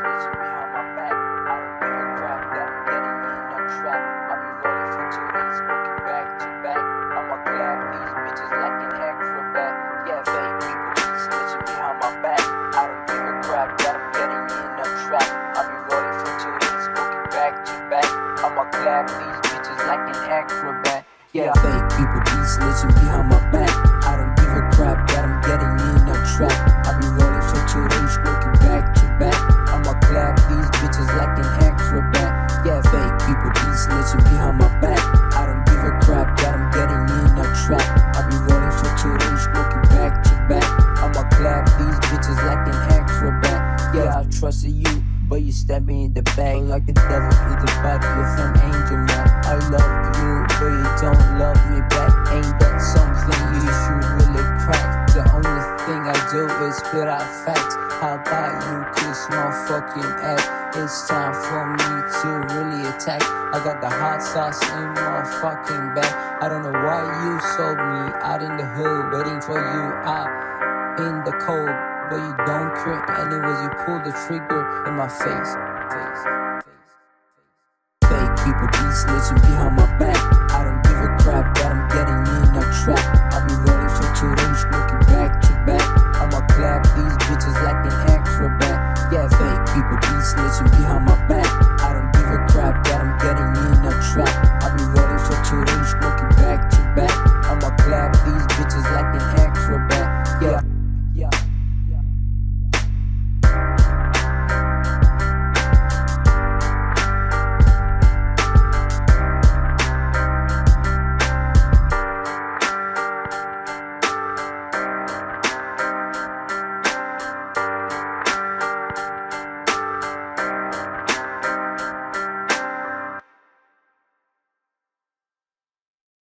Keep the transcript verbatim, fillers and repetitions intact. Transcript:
These bitches like an acrobat. Yeah, fake people be snitching behind my back. I don't give a crap that I'm getting in a trap. I've been rolling for two days, looking back to back. I'ma clap these bitches like an acrobat. Yeah, fake people be snitching behind my back. I don't give a crap that I'm getting in a trap. I've been rolling for two days, looking back to back. I'ma clap these bitches like an acrobat. Yeah, I trusted you, but you stabbed me in the back like the devil in the back with an angel now. I love you, but you don't love me back. Ain't that something you should really crack? The only thing I do is spit out facts. How about you kiss my fucking ass? It's time for me to really attack. I got the hot sauce in my fucking bag. I don't know why you sold me out in the hood, waiting for you out in the cold. But you don't care, anyways, you pull the trigger in my face. face, face, face. Fake people be snitching behind my back. I don't give a crap that I'm getting in a trap. I've been rolling for two days.